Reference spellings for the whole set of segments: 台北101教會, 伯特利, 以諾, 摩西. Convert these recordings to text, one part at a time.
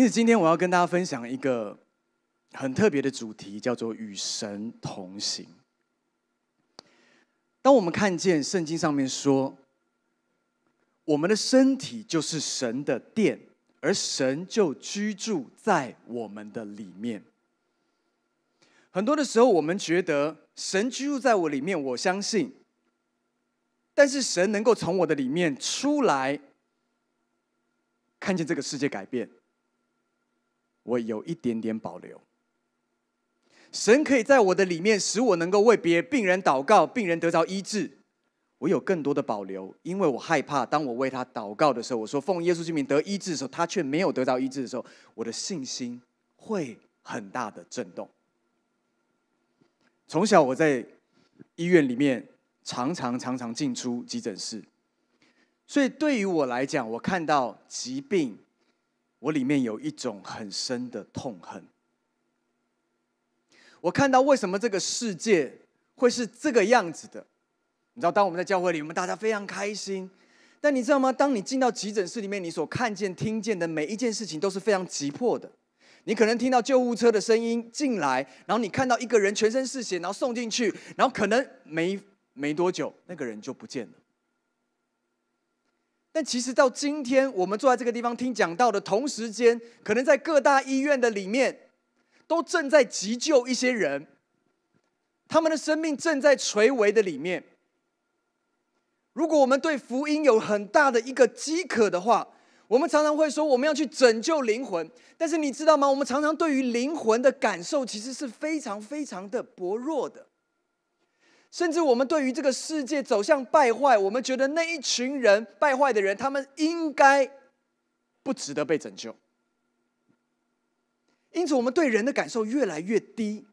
因此今天我要跟大家分享一个很特别的主题，叫做与神同行。当我们看见圣经上面说，我们的身体就是神的殿，而神就居住在我们的里面。很多的时候，我们觉得神居住在我里面，我相信。但是神能够从我的里面出来，看见这个世界改变，我有一点点保留。神可以在我的里面，使我能够为别病人祷告，病人得着医治。我有更多的保留，因为我害怕，当我为他祷告的时候，我说奉耶稣之名得医治的时候，他却没有得到医治的时候，我的信心会很大的震动。从小我在医院里面常常进出急诊室，所以对于我来讲，我看到疾病，我里面有一种很深的痛恨。我看到为什么这个世界会是这个样子的？你知道，当我们在教会里，我们大家非常开心，但你知道吗？当你进到急诊室里面，你所看见、听见的每一件事情都是非常急迫的。你可能听到救护车的声音进来，然后你看到一个人全身是血，然后送进去，然后可能没多久，那个人就不见了。但其实到今天，我们坐在这个地方听讲道的同时间，可能在各大医院的里面，都正在急救一些人，他们的生命正在垂危的里面。如果我们对福音有很大的一个饥渴的话，我们常常会说我们要去拯救灵魂，但是你知道吗？我们常常对于灵魂的感受其实是非常的薄弱的，甚至我们对于这个世界走向败坏，我们觉得那一群人败坏的人，他们应该不值得被拯救，因此我们对人的感受越来越低。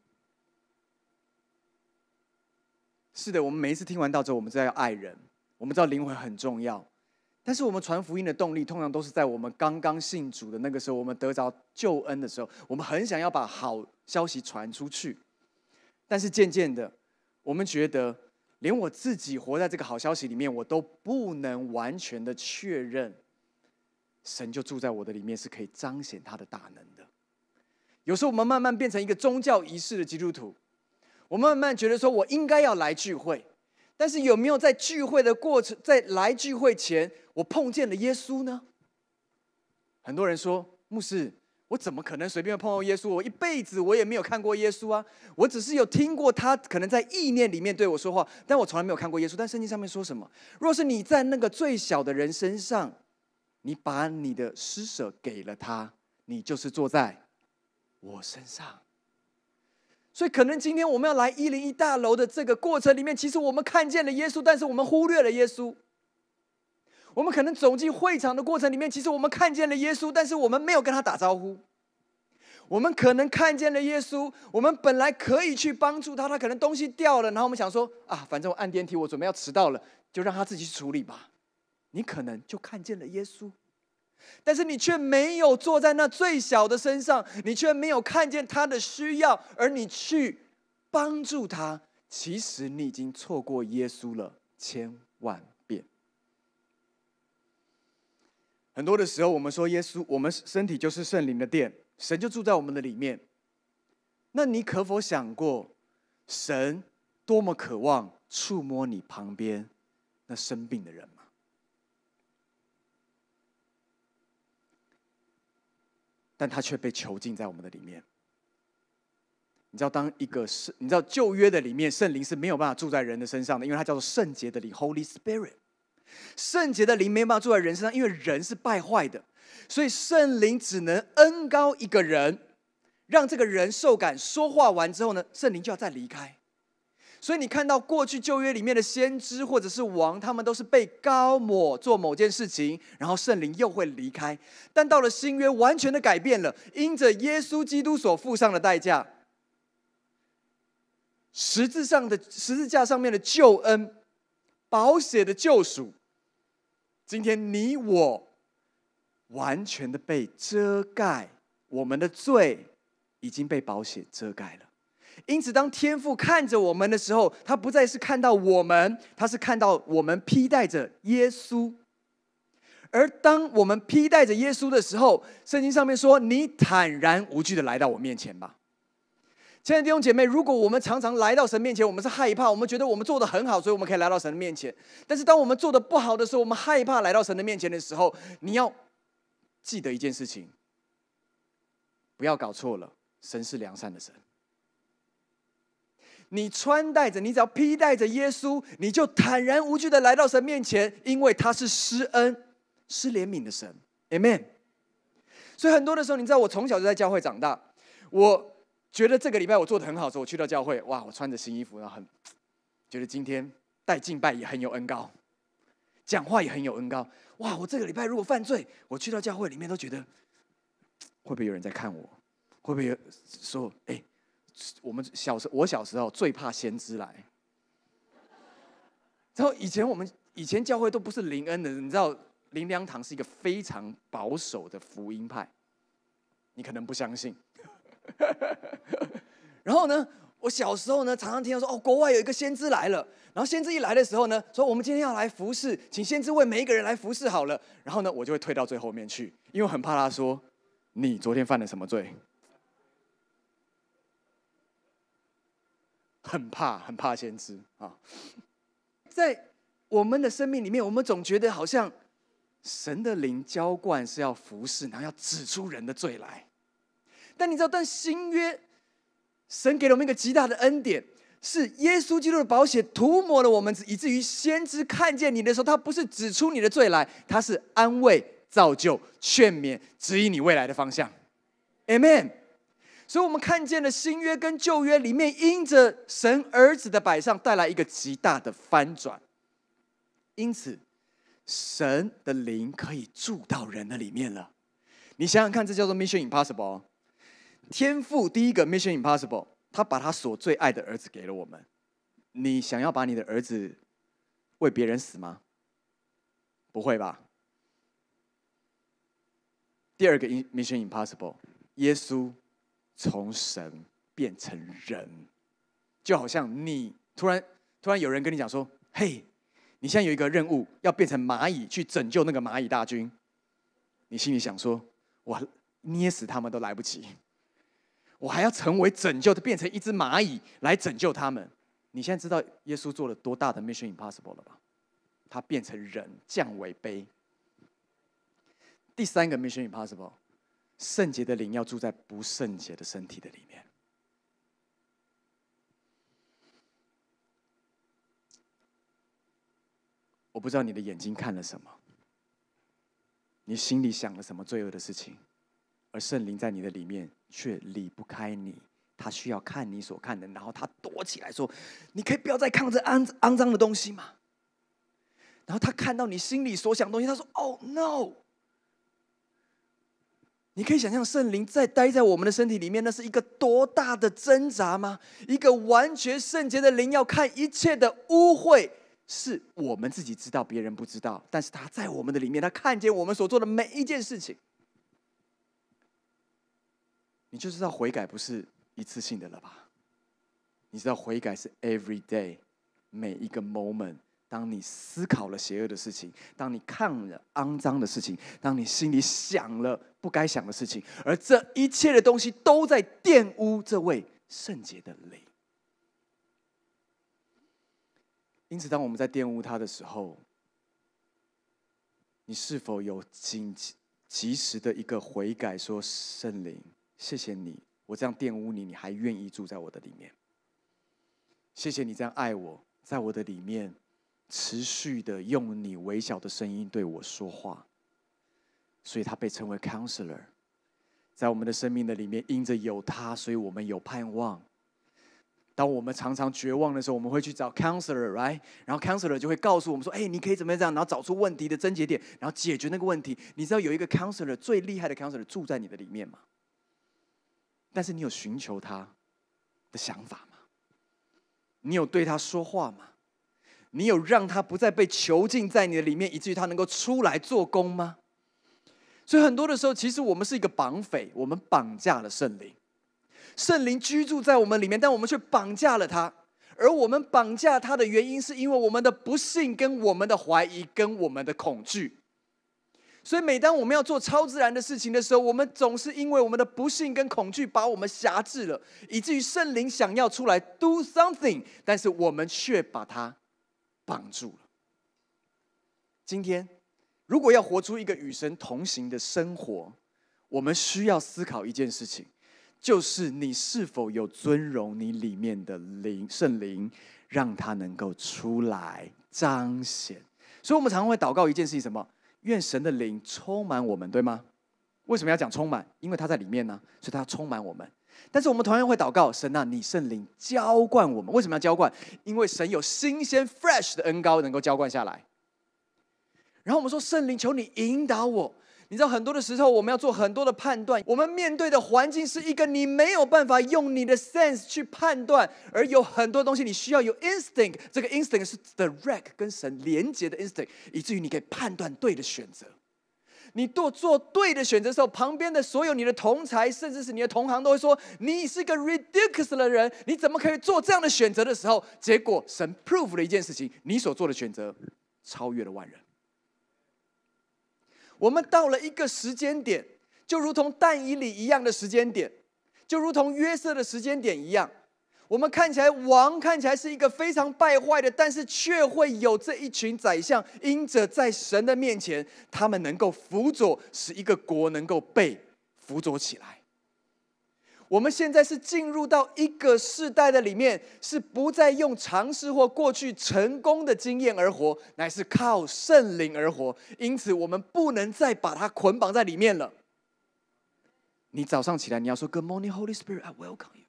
是的，我们每一次听完道之后，我们知道要爱人，我们知道灵魂很重要。但是我们传福音的动力，通常都是在我们刚刚信主的那个时候，我们得着救恩的时候，我们很想要把好消息传出去。但是渐渐的，我们觉得连我自己活在这个好消息里面，我都不能完全的确认，神就住在我的里面是可以彰显他的大能的。有时候我们慢慢变成一个宗教仪式的基督徒，我慢慢觉得说我应该要来聚会。但是有没有在聚会的过程，在来聚会前，我碰见了耶稣呢？很多人说，牧师，我怎么可能随便碰到耶稣？我一辈子我也没有看过耶稣啊，我只是有听过他可能在意念里面对我说话，但我从来没有看过耶稣。但圣经上面说什么？若是你在那个最小的人身上，你把你的施舍给了他，你就是坐在我身上。所以可能今天我们要来101大楼的这个过程里面，其实我们看见了耶稣，但是我们忽略了耶稣。我们可能走进会场的过程里面，其实我们看见了耶稣，但是我们没有跟他打招呼。我们可能看见了耶稣，我们本来可以去帮助他，他可能东西掉了，然后我们想说啊，反正我按电梯，我准备要迟到了，就让他自己去处理吧。你可能就看见了耶稣，但是你却没有坐在那最小的身上，你却没有看见他的需要，而你去帮助他，其实你已经错过耶稣了千万遍。很多的时候我们说耶稣，我们身体就是圣灵的殿，神就住在我们的里面。那你可否想过，神多么渴望触摸你旁边那生病的人吗？但他却被囚禁在我们的里面。你知道，你知道旧约的里面，圣灵是没有办法住在人的身上的，因为它叫做圣洁的灵 （Holy Spirit）。圣洁的灵没有办法住在人身上，因为人是败坏的，所以圣灵只能恩膏一个人，让这个人受感说话完之后呢，圣灵就要再离开。所以你看到过去旧约里面的先知或者是王，他们都是被膏抹做某件事情，然后圣灵又会离开。但到了新约，完全的改变了，因着耶稣基督所付上的代价，十字架上面的救恩，宝血的救赎，今天你我完全的被遮盖，我们的罪已经被宝血遮盖了。因此当天父看着我们的时候，他不再是看到我们，他是看到我们披戴着耶稣。而当我们披戴着耶稣的时候，圣经上面说：“你坦然无惧的来到我面前吧。”亲爱的弟兄姐妹，如果我们常常来到神面前，我们是害怕，我们觉得我们做得很好，所以我们可以来到神的面前。但是当我们做得不好的时候，我们害怕来到神的面前的时候，你要记得一件事情，不要搞错了，神是良善的神。你穿戴着，你只要披戴着耶稣，你就坦然无惧的来到神面前，因为他是施恩、施怜悯的神。 Amen。 所以很多的时候，你知道我从小就在教会长大，我觉得这个礼拜我做得很好的时候，我去到教会，哇，我穿着新衣服，然后很觉得今天带敬拜也很有恩膏，讲话也很有恩膏。哇，我这个礼拜如果犯罪，我去到教会里面都觉得，会不会有人在看我？会不会有说，哎？我小时候最怕先知来。然后以前教会都不是灵恩的，你知道灵粮堂是一个非常保守的福音派，你可能不相信。然后呢，我小时候呢常常听到说，哦，国外有一个先知来了。然后先知一来的时候呢，说我们今天要来服侍，请先知为每一个人来服侍好了。然后呢，我就会退到最后面去，因为我很怕他说你昨天犯了什么罪。很怕先知啊！在我们的生命里面，我们总觉得好像神的灵浇灌是要服侍，然后要指出人的罪来。但你知道，但新约神给了我们一个极大的恩典，是耶稣基督的宝血涂抹了我们，以至于先知看见你的时候，他不是指出你的罪来，他是安慰、造就、劝勉、指引你未来的方向。Amen。所以我们看见了新约跟旧约里面因着神儿子的摆上带来一个极大的翻转，因此神的灵可以住到人的里面了。你想想看，这叫做 Mission Impossible 哦。天父第一个 Mission Impossible， 他把他所最爱的儿子给了我们。你想要把你的儿子为别人死吗？不会吧。第二个 Mission Impossible， 耶稣从神变成人，就好像你突然有人跟你讲说：“嘿，你现在有一个任务，要变成蚂蚁去拯救那个蚂蚁大军。”你心里想说：“我捏死他们都来不及，我还要成为拯救的，变成一只蚂蚁来拯救他们。”你现在知道耶稣做了多大的 Mission Impossible 了吧？他变成人，降为卑。第三个 Mission Impossible。圣洁的灵要住在不圣洁的身体的里面。我不知道你的眼睛看了什么，你心里想了什么罪恶的事情，而圣灵在你的里面却离不开你，他需要看你所看的，然后他躲起来说：“你可以不要再看这肮脏的东西嘛。”然后他看到你心里所想的东西，他说 ：“Oh no！” 你可以想象圣灵在待在我们的身体里面，那是一个多大的挣扎吗？一个完全圣洁的灵要看一切的污秽，是我们自己知道，别人不知道，但是他在我们的里面，他看见我们所做的每一件事情。你就知道悔改不是一次性的了吧？你知道悔改是 every day， 每一个 moment。当你思考了邪恶的事情，当你看了肮脏的事情，当你心里想了不该想的事情，而这一切的东西都在玷污这位圣洁的灵。因此，当我们在玷污他的时候，你是否有及时的一个悔改，说：“圣灵，谢谢你，我这样玷污你，你还愿意住在我的里面？谢谢你这样爱我，在我的里面。”持续的用你微小的声音对我说话，所以他被称为 Counselor。 在我们的生命的里面，因着有他，所以我们有盼望。当我们常常绝望的时候，我们会去找 Counselor， right？ 然后 Counselor 就会告诉我们说：“哎，你可以怎么样？”然后找出问题的症结点，然后解决那个问题。你知道有一个 Counselor， 最厉害的 Counselor 住在你的里面吗？但是你有寻求他的想法吗？你有对他说话吗？你有让他不再被囚禁在你的里面，以至于他能够出来做工吗？所以很多的时候，其实我们是一个绑匪，我们绑架了圣灵。圣灵居住在我们里面，但我们却绑架了他。而我们绑架他的原因，是因为我们的不信、跟我们的怀疑、跟我们的恐惧。所以每当我们要做超自然的事情的时候，我们总是因为我们的不信跟恐惧把我们辖制了，以至于圣灵想要出来 do something， 但是我们却把它绑住了。今天，如果要活出一个与神同行的生活，我们需要思考一件事情，就是你是否有尊荣你里面的灵圣灵，让它能够出来彰显。所以我们常常会祷告一件事情，什么？愿神的灵充满我们，对吗？为什么要讲充满？因为他在里面呢，所以他充满我们。但是我们同样会祷告，神啊，你圣灵浇灌我们。为什么要浇灌？因为神有新鲜 fresh 的恩膏能够浇灌下来。然后我们说，圣灵，求你引导我。你知道，很多的时候我们要做很多的判断，我们面对的环境是一个你没有办法用你的 sense 去判断，而有很多东西你需要有 instinct， 这个 instinct 是 direct 跟神连接的 instinct， 以至于你可以判断对的选择。你做对的选择的时候，旁边的所有你的同才，甚至是你的同行都会说你是个 ridiculous 的人，你怎么可以做这样的选择的时候，结果神 prove 了一件事情，你所做的选择超越了万人。我们到了一个时间点，就如同但以理一样的时间点，就如同约瑟的时间点一样，我们看起来王看起来是一个非常败坏的，但是却会有这一群宰相，因着在神的面前，他们能够辅佐，使一个国能够被辅佐起来。我们现在是进入到一个世代的里面，是不再用尝试或过去成功的经验而活，乃是靠圣灵而活。因此，我们不能再把它捆绑在里面了。你早上起来，你要说 Good morning, Holy Spirit, I welcome you。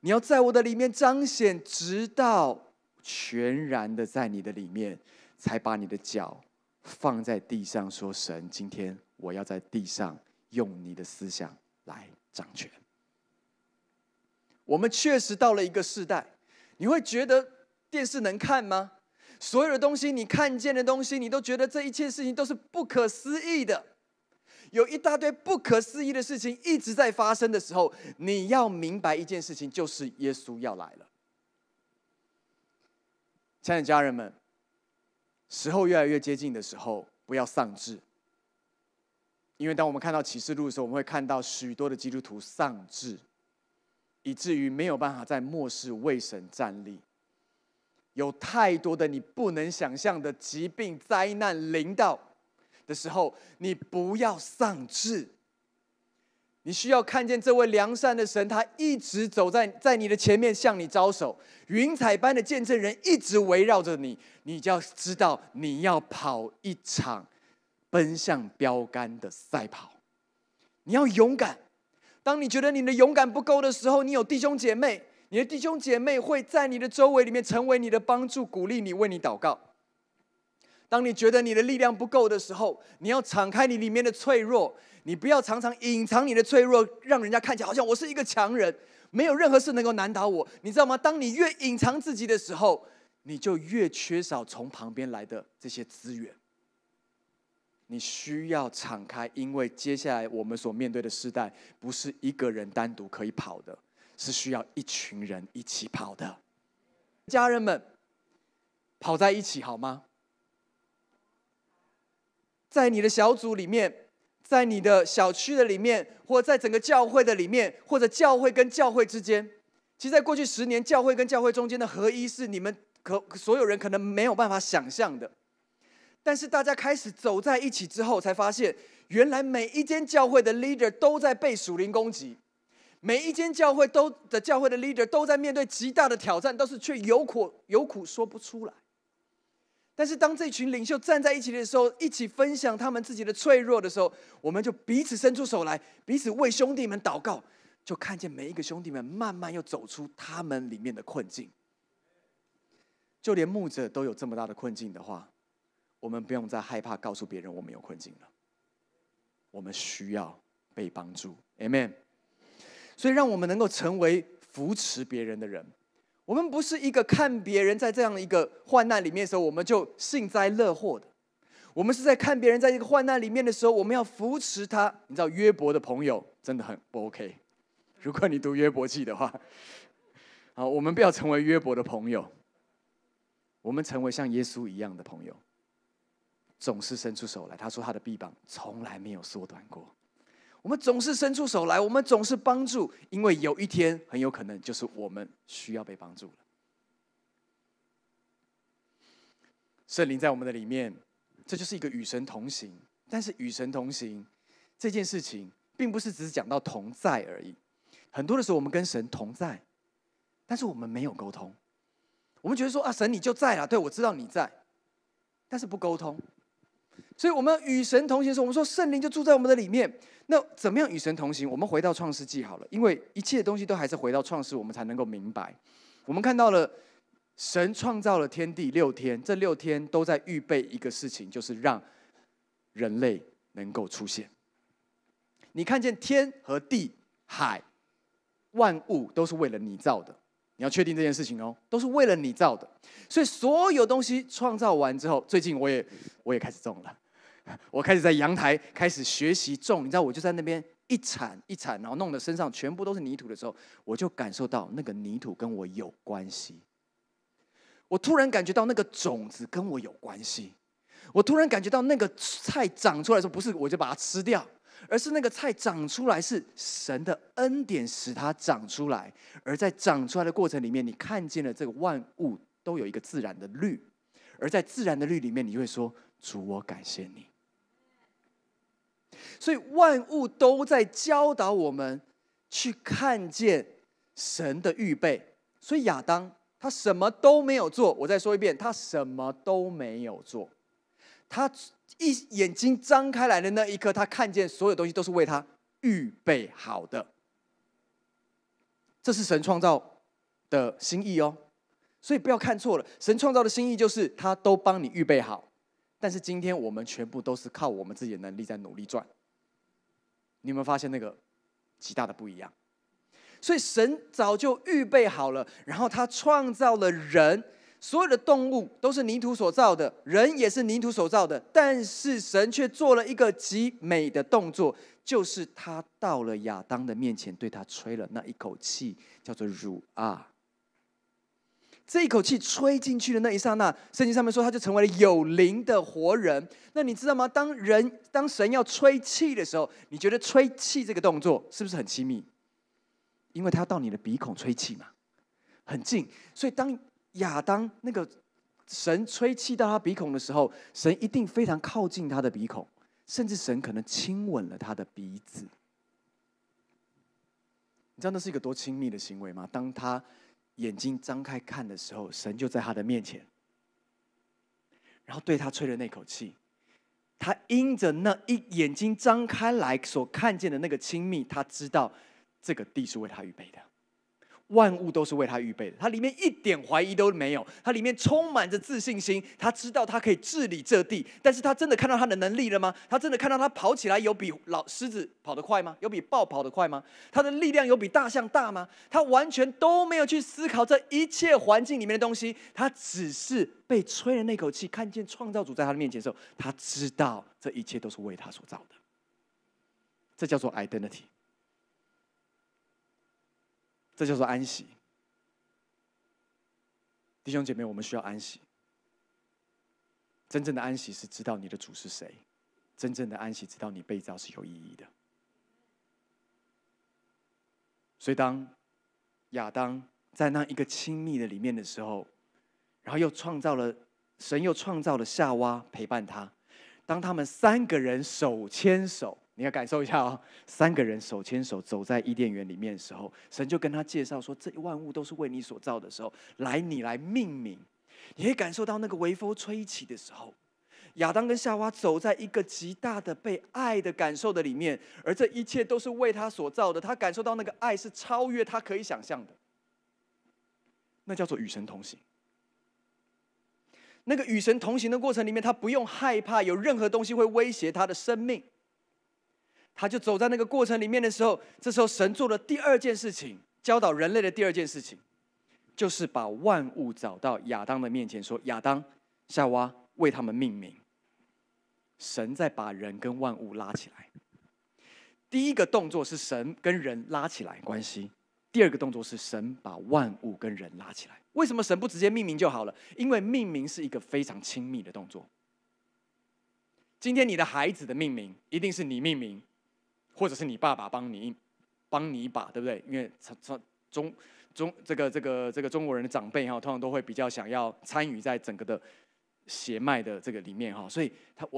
你要在我的里面彰显，直到全然的在你的里面，才把你的脚放在地上，说神，今天我要在地上用你的思想来掌权。我们确实到了一个世代，你会觉得电视能看吗？所有的东西，你看见的东西，你都觉得这一切事情都是不可思议的。有一大堆不可思议的事情一直在发生的时候，你要明白一件事情，就是耶稣要来了。亲爱的家人们，时候越来越接近的时候，不要丧志。因为当我们看到启示录的时候，我们会看到许多的基督徒丧志，以至于没有办法在末世为神站立。有太多的你不能想象的疾病、灾难临到的时候，你不要丧志。你需要看见这位良善的神，他一直走在你的前面，向你招手。云彩般的见证人一直围绕着你，你就要知道你要跑一场奔向标杆的赛跑。你要勇敢，当你觉得你的勇敢不够的时候，你有弟兄姐妹，你的弟兄姐妹会在你的周围里面成为你的帮助，鼓励你，为你祷告。当你觉得你的力量不够的时候，你要敞开你里面的脆弱，你不要常常隐藏你的脆弱，让人家看起来好像我是一个强人，没有任何事能够难倒我，你知道吗？当你越隐藏自己的时候，你就越缺少从旁边来的这些资源。你需要敞开，因为接下来我们所面对的时代，不是一个人单独可以跑的，是需要一群人一起跑的。家人们，跑在一起好吗？在你的小组里面，在你的小区的里面，或在整个教会的里面，或者教会跟教会之间，其实在过去10年，教会跟教会中间的合一是你们所有人可能没有办法想象的。但是大家开始走在一起之后，才发现原来每一间教会的 leader 都在被属灵攻击，每一间教会的 leader 都在面对极大的挑战，但是却有苦说不出来。但是当这群领袖站在一起的时候，一起分享他们自己的脆弱的时候，我们就彼此伸出手来，彼此为兄弟们祷告，就看见每一个兄弟们慢慢又走出他们里面的困境。就连牧者都有这么大的困境的话，我们不用再害怕告诉别人我们有困境了，我们需要被帮助 ，Amen。所以让我们能够成为扶持别人的人。我们不是一个看别人在这样一个患难里面的时候，我们就幸灾乐祸的。我们是在看别人在一个患难里面的时候，我们要扶持他。你知道约伯的朋友真的很不 OK， 如果你读约伯记的话，好，我们不要成为约伯的朋友，我们成为像耶稣一样的朋友。总是伸出手来。他说他的臂膀从来没有缩短过。我们总是伸出手来，我们总是帮助，因为有一天很有可能就是我们需要被帮助了。圣灵在我们的里面，这就是一个与神同行。但是与神同行这件事情，并不是只是讲到同在而已。很多的时候，我们跟神同在，但是我们没有沟通。我们觉得说啊，神你就在啦，对，我知道你在，但是不沟通。所以我们与神同行的时候，我们说圣灵就住在我们的里面。那怎么样与神同行？我们回到创世纪好了，因为一切东西都还是回到创世，我们才能够明白。我们看到了神创造了天地6天，这6天都在预备一个事情，就是让人类能够出现。你看见天和地、海、万物都是为了你造的。你要确定这件事情哦，都是为了你造的，所以所有东西创造完之后，最近我也开始种了，我开始在阳台开始学习种，你知道，我就在那边一铲一铲，然后弄得身上全部都是泥土的时候，我就感受到那个泥土跟我有关系，我突然感觉到那个种子跟我有关系，我突然感觉到那个菜长出来的时候，不是我就把它吃掉。而是那个菜长出来是神的恩典使它长出来，而在长出来的过程里面，你看见了这个万物都有一个自然的律，而在自然的律里面，你会说：主，我感谢你。所以万物都在教导我们去看见神的预备。所以亚当他什么都没有做，我再说一遍，他什么都没有做，他一眼睛张开来的那一刻，他看见所有东西都是为他预备好的。这是神创造的心意哦，所以不要看错了。神创造的心意就是他都帮你预备好，但是今天我们全部都是靠我们自己的能力在努力赚。你有没有发现那个极大的不一样？所以神早就预备好了，然后他创造了人。所有的动物都是泥土所造的，人也是泥土所造的，但是神却做了一个极美的动作，就是他到了亚当的面前，对他吹了那一口气，叫做ruah啊。这一口气吹进去的那一刹那，圣经上面说他就成为了有灵的活人。那你知道吗？当神要吹气的时候，你觉得吹气这个动作是不是很亲密？因为他要到你的鼻孔吹气嘛，很近，所以当亚当那个神吹气到他鼻孔的时候，神一定非常靠近他的鼻孔，甚至神可能亲吻了他的鼻子。你知道那是一个多亲密的行为吗？当他眼睛张开看的时候，神就在他的面前，然后对他吹了那口气。他因着那一眼睛张开来所看见的那个亲密，他知道这个地是为他预备的。万物都是为他预备的，他里面一点怀疑都没有，他里面充满着自信心，他知道他可以治理这地。但是他真的看到他的能力了吗？他真的看到他跑起来有比老狮子跑得快吗？有比豹跑得快吗？他的力量有比大象大吗？他完全都没有去思考这一切环境里面的东西，他只是被吹了那口气，看见创造主在他的面前的时候，他知道这一切都是为他所造的。这叫做 identity，这叫做安息。弟兄姐妹，我们需要安息。真正的安息是知道你的主是谁，真正的安息知道你被造是有意义的。所以当亚当在那一个亲密的里面的时候，然后神又创造了夏娃陪伴他。当他们3个人手牵手，你要感受一下哦，3个人手牵手走在伊甸园里面的时候，神就跟他介绍说，这万物都是为你所造的时候，你来命名。你可以感受到那个微风吹起的时候，亚当跟夏娃走在一个极大的被爱的感受的里面，而这一切都是为他所造的。他感受到那个爱是超越他可以想象的，那叫做与神同行。那个与神同行的过程里面，他不用害怕有任何东西会威胁他的生命。他就走在那个过程里面的时候，这时候神做的第二件事情，教导人类的第二件事情，就是把万物找到亚当的面前，说：亚当、夏娃，为他们命名。神在把人跟万物拉起来。第一个动作是神跟人拉起来关系，第二个动作是神把万物跟人拉起来。为什么神不直接命名就好了？因为命名是一个非常亲密的动作。今天你的孩子的命名一定是你命名，或者是你爸爸帮你一把，对不对？因为中国人的长辈哈，通常都会比较想要参与在整个的血脉的这个里面哈，所以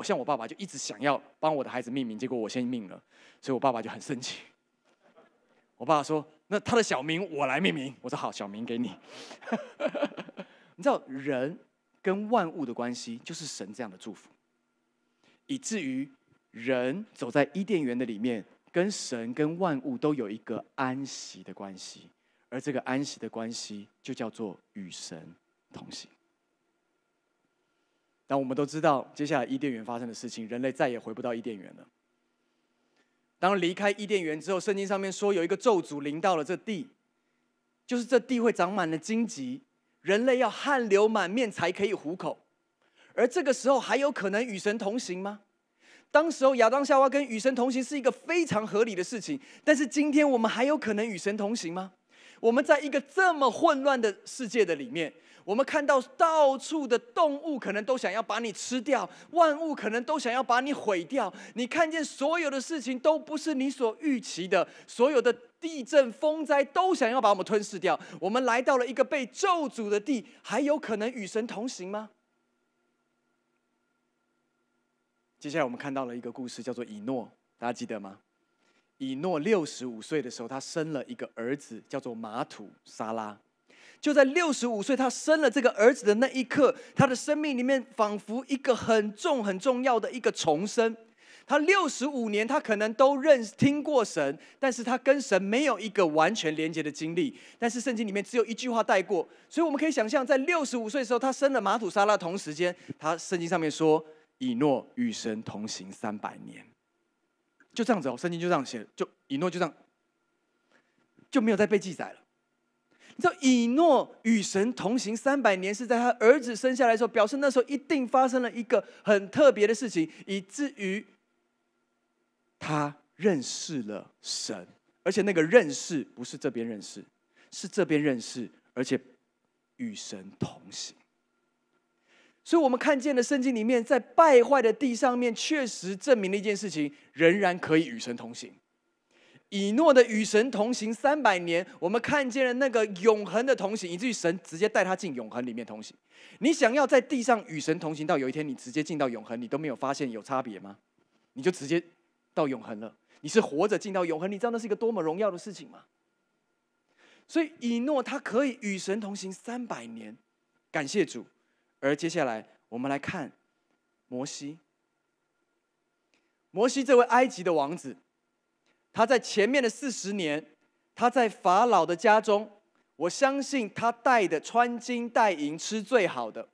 像我爸爸就一直想要帮我的孩子命名，结果我先命了，所以我爸爸就很生气。我爸爸说：“那他的小名我来命名。”我说：“好，小名给你。”你知道人跟万物的关系就是神这样的祝福。以至于人走在伊甸园的里面，跟神、跟万物都有一个安息的关系，而这个安息的关系就叫做与神同行。但我们都知道，接下来伊甸园发生的事情，人类再也回不到伊甸园了。当离开伊甸园之后，圣经上面说有一个咒诅临到了这地，就是这地会长满了荆棘，人类要汗流满面才可以糊口。而这个时候还有可能与神同行吗？当时候亚当夏娃跟与神同行是一个非常合理的事情，但是今天我们还有可能与神同行吗？我们在一个这么混乱的世界的里面，我们看到到处的动物可能都想要把你吃掉，万物可能都想要把你毁掉，你看见所有的事情都不是你所预期的，所有的地震风灾都想要把我们吞噬掉，我们来到了一个被咒诅的地，还有可能与神同行吗？接下来我们看到了一个故事，叫做以诺，大家记得吗？以诺65岁的时候，他生了一个儿子，叫做马土沙拉。就在65岁他生了这个儿子的那一刻，他的生命里面仿佛一个很重要的一个重生。他65年，他可能都听过神，但是他跟神没有一个完全连结的经历。但是圣经里面只有一句话带过，所以我们可以想象，在65岁的时候，他生了马土沙拉，同时间，他圣经上面说，以诺与神同行300年，就这样子哦，圣经就这样写，就以诺就这样，就没有再被记载了。你知道以诺与神同行300年是在他儿子生下来的时候，表示那时候一定发生了一个很特别的事情，以至于他认识了神，而且那个认识不是这边认识，是这边认识，而且与神同行。所以我们看见了圣经里面，在败坏的地上面，确实证明了一件事情，仍然可以与神同行。以诺的与神同行300年，我们看见了那个永恒的同行，以至于神直接带他进永恒里面同行。你想要在地上与神同行，到有一天你直接进到永恒，你都没有发现有差别吗？你就直接到永恒了，你是活着进到永恒，你知道那是一个多么荣耀的事情吗？所以以诺他可以与神同行300年，感谢主。而接下来，我们来看摩西。摩西这位埃及的王子，他在前面的40年，他在法老的家中，我相信他带的穿金戴银，吃最好的，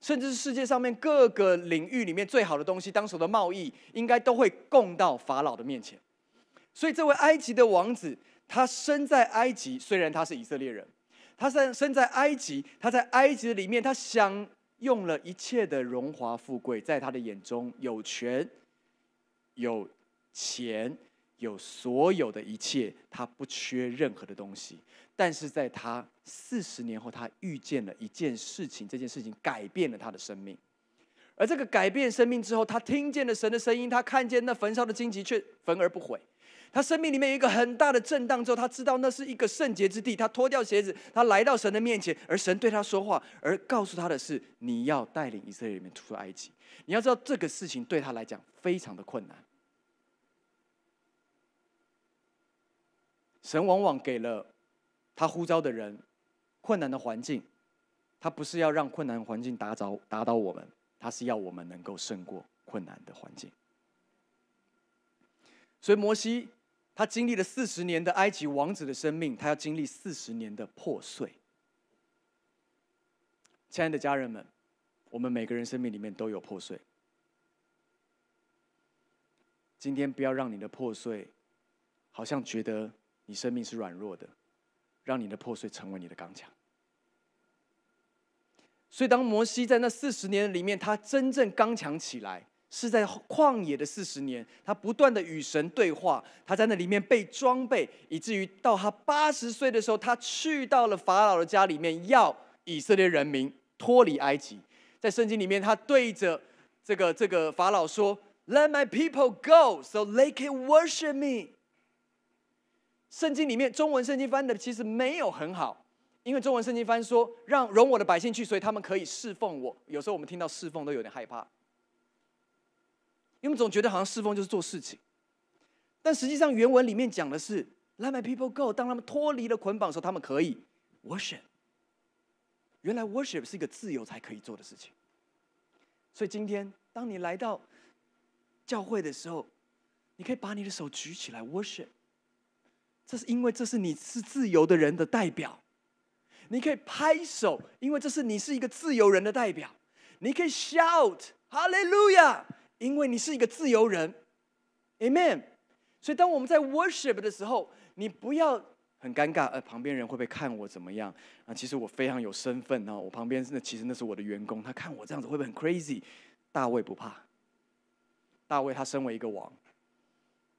甚至是世界上面各个领域里面最好的东西，当时的贸易应该都会供到法老的面前。所以这位埃及的王子，他生在埃及，虽然他是以色列人，他生在埃及，他在埃及的里面，他想用了一切的荣华富贵，在他的眼中有权、有钱、有所有的一切，他不缺任何的东西。但是在他40年后，他遇见了一件事情，这件事情改变了他的生命。而这个改变生命之后，他听见了神的声音，他看见那焚烧的荆棘，却焚而不毁。他生命里面有一个很大的震荡之后，他知道那是一个圣洁之地，他脱掉鞋子，他来到神的面前，而神对他说话，而告诉他的是，你要带领以色列人民出埃及。你要知道这个事情对他来讲非常的困难。神往往给了他呼召的人困难的环境，他不是要让困难环境打倒我们，他是要我们能够胜过困难的环境。所以摩西他经历了40年的埃及王子的生命，他要经历40年的破碎。亲爱的家人们，我们每个人生命里面都有破碎。今天不要让你的破碎，好像觉得你生命是软弱的，让你的破碎成为你的刚强。所以当摩西在那40年里面，他真正刚强起来，是在旷野的40年，他不断的与神对话，他在那里面被装备，以至于到他80岁的时候，他去到了法老的家里面，要以色列人民脱离埃及。在圣经里面，他对着这个法老说 ，Let my people go, so they can worship me。 圣经里面中文圣经翻的其实没有很好，因为中文圣经翻说让容我的百姓去，所以他们可以侍奉我。有时候我们听到侍奉都有点害怕，因为我们总觉得好像侍奉就是做事情，但实际上原文里面讲的是 Let my people go。 当他们脱离了捆绑的时候，他们可以 worship。 原来 worship 是一个自由才可以做的事情。所以今天当你来到教会的时候，你可以把你的手举起来 worship。 这是因为这是你是自由的人的代表，你可以拍手，因为这是你是一个自由人的代表。你可以 shout 哈利路亚，因为你是一个自由人 ，Amen。所以当我们在 worship 的时候，你不要很尴尬，旁边人会不会看我怎么样啊？其实我非常有身份啊，我旁边其实那是我的员工，他看我这样子会不会很 crazy？ 大卫不怕，大卫他身为一个王，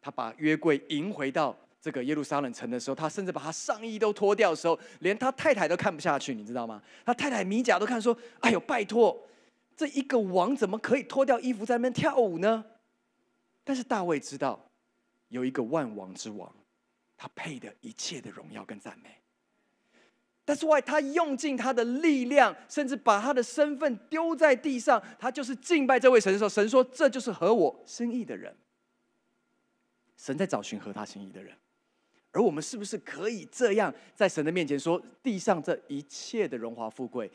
他把约柜迎回到 这个耶路撒冷城的时候，他甚至把他上衣都脱掉的时候，连他太太都看不下去，你知道吗？他太太米甲都看说：“哎呦，拜托，这一个王怎么可以脱掉衣服在那边跳舞呢？”但是大卫知道，有一个万王之王，他配得一切的荣耀跟赞美。That's why 他用尽他的力量，甚至把他的身份丢在地上，他就是敬拜这位神的时候，神说：“这就是合我心意的人。”神在找寻合他心意的人。 而我们是不是可以这样在神的面前说：地上这一切的荣华富贵，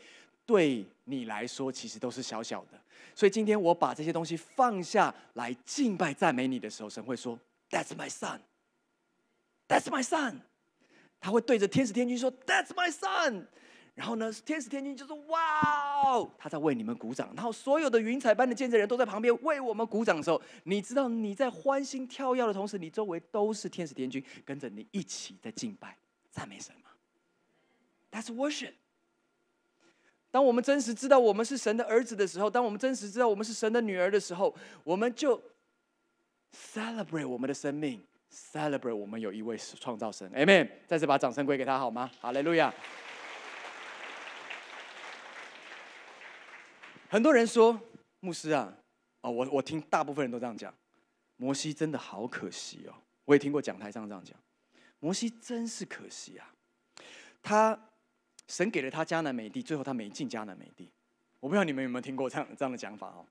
对你来说其实都是小小的。所以今天我把这些东西放下来敬拜赞美你的时候，神会说 ：“That's my son, That's my son。”他会对着天使天君说 ：“That's my son。” 然后呢，天使天君就说：“哇哦！”他在为你们鼓掌。然后所有的云彩般的见证人都在旁边为我们鼓掌的时候，你知道你在欢欣跳跃的同时，你周围都是天使天君跟着你一起在敬拜赞美神吗 ？That's worship。当我们真实知道我们是神的儿子的时候，当我们真实知道我们是神的女儿的时候，我们就 celebrate 我们的生命 ，celebrate 我们有一位创造神。Amen。再次把掌声归给他好吗？哈利路亚。 很多人说，牧师啊，我听大部分人都这样讲，摩西真的好可惜哦。我也听过讲台上这样讲，摩西真是可惜啊。神给了他迦南美地，最后他没进迦南美地。我不知道你们有没有听过这样的讲法哦。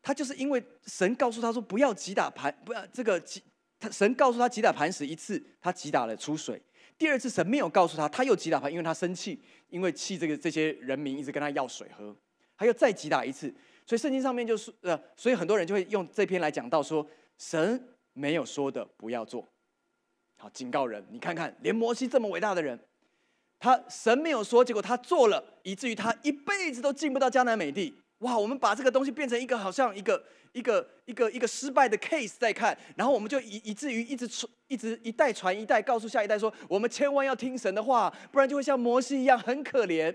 他就是因为神告诉他说不要击打磐，不要这个击，神告诉他击打磐石一次，他击打了出水。 第二次神没有告诉他，他又击打他，因为他生气，因为气这些人民一直跟他要水喝，他又再击打一次。所以圣经上面就是所以很多人就会用这篇来讲到说，神没有说的不要做，好警告人，你看看，连摩西这么伟大的人，神没有说，结果他做了，以至于他一辈子都进不到迦南美地。哇，我们把这个东西变成一个好像一个失败的 case 在看，然后我们就以至于一直一代传一代，告诉下一代说，我们千万要听神的话，不然就会像摩西一样很可怜。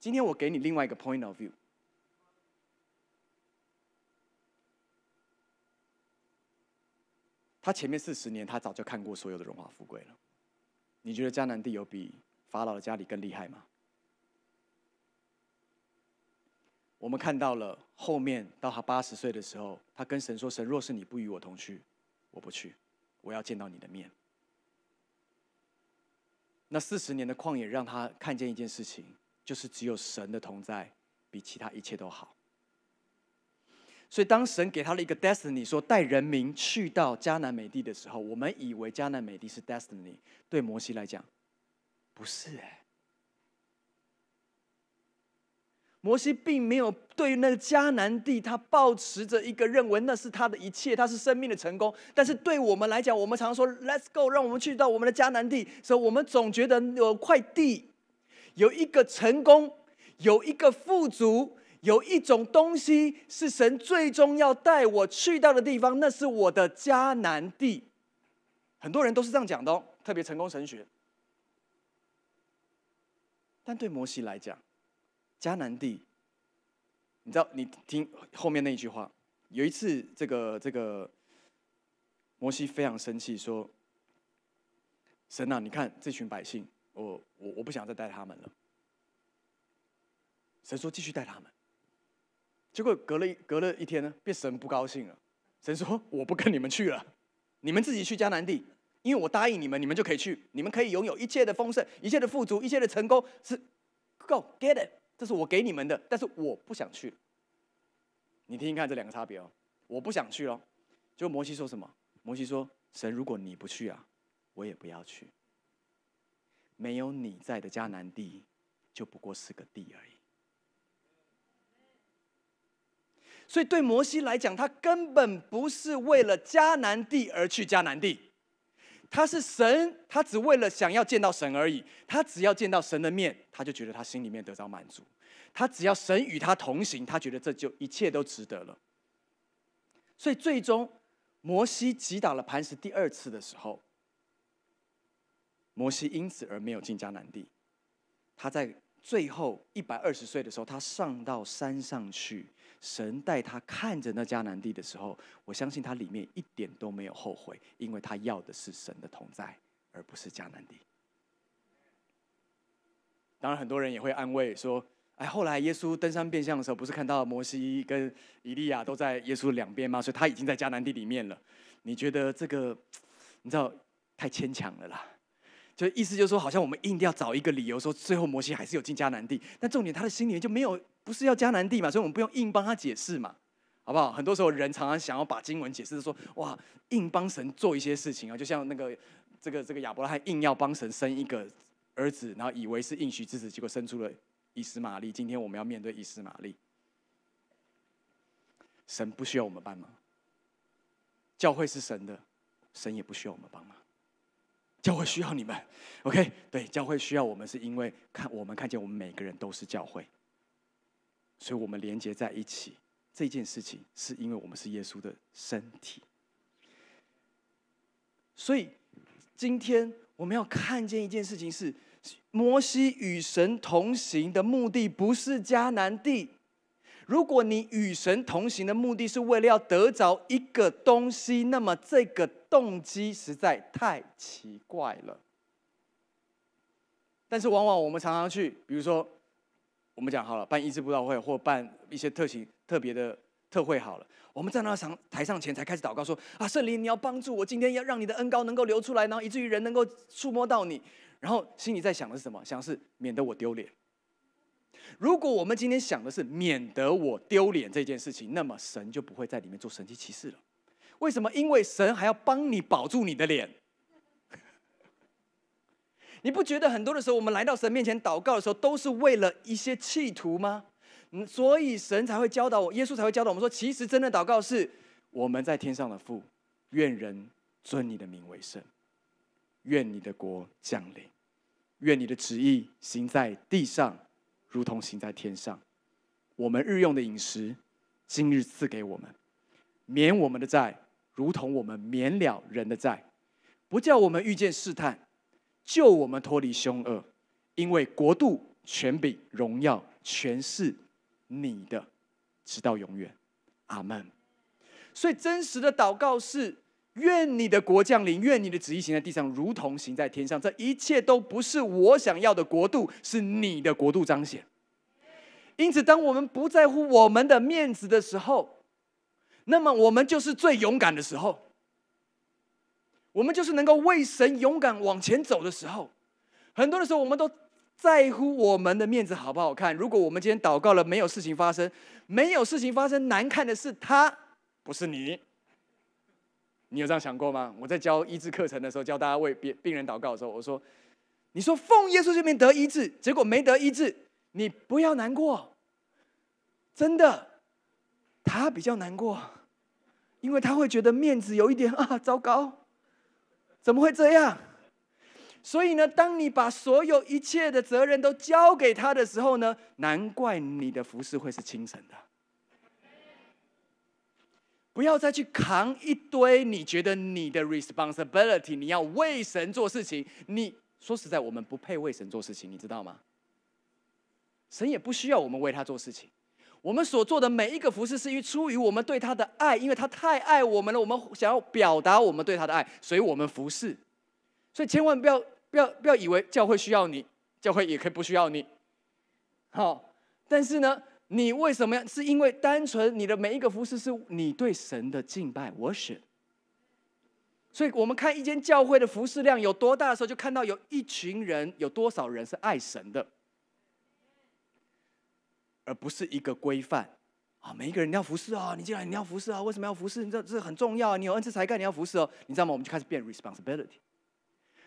今天我给你另外一个 point of view， 他前面40年他早就看过所有的荣华富贵了。你觉得迦南地有比法老的家里更厉害吗？ 我们看到了后面到他80岁的时候，他跟神说：“神若是你不与我同去，我不去，我要见到你的面。”那40年的旷野让他看见一件事情，就是只有神的同在比其他一切都好。所以当神给他了一个 destiny， 说带人民去到迦南美地的时候，我们以为迦南美地是 destiny， 对摩西来讲，不是哎。 摩西并没有对那个迦南地，他抱持着一个认为那是他的一切，他是生命的成功。但是对我们来讲，我们常说 “Let's go”， 让我们去到我们的迦南地。所以，我们总觉得有块地，有一个成功，有一个富足，有一种东西是神最终要带我去到的地方，那是我的迦南地。很多人都是这样讲的哦，特别成功神学。但对摩西来讲， 迦南地，你知道？你听后面那一句话。有一次，这个摩西非常生气，说：“神啊，你看这群百姓，我不想再带他们了。”神说：“继续带他们。”结果隔了一天呢，变神不高兴了。神说：“我不跟你们去了，你们自己去迦南地，因为我答应你们，你们就可以去，你们可以拥有一切的丰盛、一切的富足、一切的成功。是 ，Go get it， 这是我给你们的，但是我不想去。你听听看这两个差别哦，我不想去哦。结果摩西说什么？摩西说：神，如果你不去啊，我也不要去。没有你在的迦南地，就不过是个地而已。”所以对摩西来讲，他根本不是为了迦南地而去迦南地，他是神，他只为了想要见到神而已。他只要见到神的面，他就觉得他心里面得到满足。他只要神与他同行，他觉得这就一切都值得了。所以最终，摩西击打了磐石第二次的时候，摩西因此而没有进迦南地。他在最后120岁的时候，他上到山上去。神带他看着那迦南地的时候，我相信他里面一点都没有后悔，因为他要的是神的同在，而不是迦南地。当然，很多人也会安慰说：“哎，后来耶稣登山变相的时候，不是看到摩西跟以利亚都在耶稣两边吗？所以他已经在迦南地里面了。”你觉得这个，你知道太牵强了啦。就意思就是说，好像我们硬要找一个理由说，最后摩西还是有进迦南地，但重点他的心里面就没有，不是要迦南地嘛，所以我们不用硬帮他解释嘛，好不好？很多时候人常常想要把经文解释说，哇，硬帮神做一些事情啊，就像那个这个亚伯拉罕硬要帮神生一个儿子，然后以为是应许之子，结果生出了以实玛利。今天我们要面对以实玛利，神不需要我们帮忙，教会是神的，神也不需要我们帮忙。教会需要你们 ，OK？ 对，教会需要我们，是因为我们看见我们每个人都是教会，所以我们连接在一起。这件事情是因为我们是耶稣的身体，所以今天我们要看见一件事情是：摩西与神同行的目的不是迦南地。如果你与神同行的目的是为了要得着一个东西，那么这个动机实在太奇怪了。但是往往我们常常去，比如说我们讲好了办医治布道会或办一些特别的特会好了，我们站到台上前才开始祷告说：啊，圣灵你要帮助我，今天要让你的恩膏能够流出来，然后以至于人能够触摸到你。然后心里在想的是什么？想的是免得我丢脸。如果我们今天想的是免得我丢脸这件事情，那么神就不会在里面做神迹奇事了。为什么？因为神还要帮你保住你的脸。你不觉得很多的时候我们来到神面前祷告的时候都是为了一些企图吗？所以神才会教导我，耶稣才会教导我们说，其实真的祷告是：我们在天上的父，愿人尊你的名为圣，愿你的国降临，愿你的旨意行在地上如同行在天上，我们日用的饮食，今日赐给我们，免我们的债，如同我们免了人的债，不叫我们遇见试探，救我们脱离凶恶，因为国度、权柄、荣耀，全是你的，直到永远。阿们。所以真实的祷告是：愿你的国降临，愿你的旨意行在地上，如同行在天上。这一切都不是我想要的国度，是你的国度彰显。因此，当我们不在乎我们的面子的时候，那么我们就是最勇敢的时候，我们就是能够为神勇敢往前走的时候。很多的时候，我们都在乎我们的面子好不好看。如果我们今天祷告了，没有事情发生，没有事情发生，难看的是他，不是你。你有这样想过吗？我在教医治课程的时候，教大家为病人祷告的时候，我说：“你说奉耶稣之名得医治，结果没得医治，你不要难过，真的，他比较难过，因为他会觉得面子有一点啊，糟糕，怎么会这样？所以呢，当你把所有一切的责任都交给他的时候呢，难怪你的服事会是清晨的。”不要再去扛一堆你觉得你的 responsibility， 你要为神做事情。你说实在，我们不配为神做事情，你知道吗？神也不需要我们为他做事情。我们所做的每一个服事，是出于我们对他的爱，因为他太爱我们了，我们想要表达我们对他的爱，所以我们服事。所以千万不要以为教会需要你，教会也可以不需要你。好，但是呢，你为什么呀？是因为单纯你的每一个服事是你对神的敬拜 worship。所以我们看一间教会的服事量有多大的时候，就看到有一群人有多少人是爱神的，而不是一个规范啊！每一个人你要服事啊，你进来你要服事啊，为什么要服事？这很重要啊！你有恩赐才干，你要服事哦，你知道吗？我们就开始变 responsibility，